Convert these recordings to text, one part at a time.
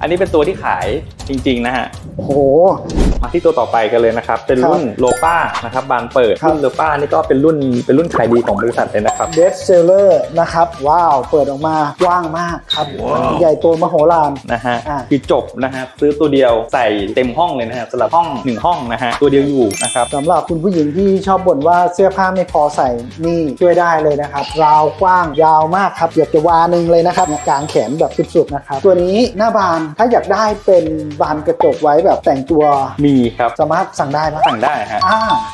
อันนี้เป็นตัวที่ขายจริงๆนะฮะโอ้โหมาที่ตัวต่อไปกันเลยนะครับเป็นรุ่นโลป้านะครับบานเปิดรุ่นโลป้านี่ก็เป็นรุ่นขายดีของบริษัทเลยนะครับเบสเซลเลอร์นะครับว้าวเปิดออกมากว้างมากครับใหญ่โตมโหฬารนะฮะคือจบนะครับซื้อตัวเดียวใส่เต็มห้องเลยนะฮะสำหรับห้อง1ห้องนะฮะตัวเดียวอยู่นะครับสำหรับคุณผู้หญิงที่ชอบบ่นว่าเสื้อผ้าไม่พอใส่นี่ช่วยได้เลยนะครับราวกว้างยาวมากครับเกือบจะวานึงเลยนะครับกลางแขนแบบสุดๆนะครับตัวนี้หน้าบานถ้าอยากได้เป็นบานกระจกไว้แบบแต่งตัวมีครับสามารถสั่งได้ไหมสั่งได้ฮะ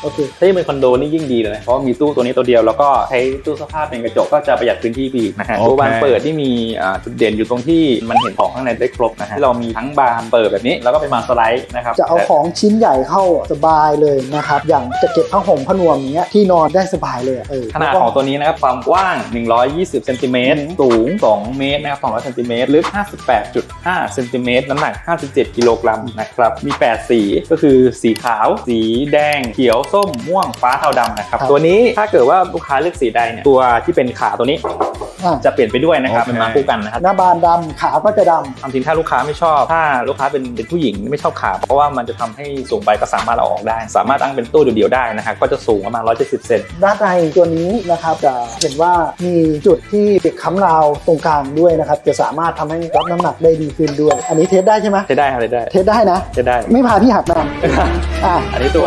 โอเคถ้าเป็นคอนโดนี่ยิ่งดีเลยเพราะมีตู้ตัวนี้ตัวเดียวแล้วก็ใช้ตู้เสื้อผ้าเป็นกระจกก็จะประหยัดพื้นที่อีกนะฮะตัวบานเปิดที่มีจุดเด่นอยู่ตรงที่มันเห็นของข้างในได้ครบนะฮะที่เรามีทั้งบานเปิดแบบนี้แล้วก็เป็นบานสไลด์นะครับจะเอาของชิ้นใหญ่เข้าสบายเลยนะครับอย่างจะเก็บผ้าห่มผ้านวมอย่างเงี้ยที่นอนได้สบายเลยขนาดของตัวนี้นะครับความกว้าง120เซนติเมตรสูง2เมตรนะครับ200เซนติเมตรลึก 58.5 เซนติเมตรน้ำหนัก57กิโลกรัมนะครับมี8สีก็คือสีขาวสีแดงเขียวส้มม่วงฟ้าเทาดำนะครับตัวนี้ถ้าเกิดว่าลูกค้าเลือกสีใดเนี่ยตัวที่เป็นขาตัวนี้จะเปลี่ยนไปด้วยนะครับเป็นมาคู่กันนะครับหน้าบานดำขาก็จะดำจริงถ้าลูกค้าไม่ชอบถ้าลูกค้าเป็นผู้หญิงไม่ชอบขาเพราะว่ามันจะทำให้สูงไปก็สามารถเอาออกได้สามารถตั้งเป็นตู้เดียวได้นะครับก็จะสูงประมาณ170เซนด้านในตัวนี้นะครับจะเห็นว่ามีจุดที่ติดค้ำราวตรงกลางด้วยนะครับจะสามารถทำให้รับน้ำหนักได้ดีขึ้นด้วยอันนี้เทสได้ใช่ไหมเทสได้ครับได้เทสได้นะเทสได้ไม่พาที่หักน้ำอันนี้ตัว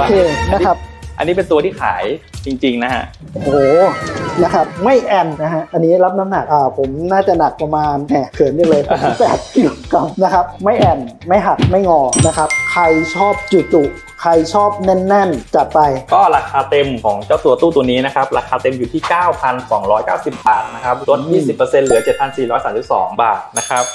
นะครับอันนี้เป็นตัวที่ขายจริงๆนะฮะโอ้โหนะครับไม่แอนนะฮะอันนี้รับน้ำหนักผมน่าจะหนักประมาณแหมเขินได้เลย8กิโลกรัมนะครับไม่แอนไม่หักไม่งอนะครับใครชอบจุใครชอบแน่นๆจัดไปก็ราคาเต็มของเจ้าตัวตู้ตัวนี้นะครับราคาเต็มอยู่ที่ 9,290 บาทนะครับลด 20% เหลือ 7,432 บาทนะครับ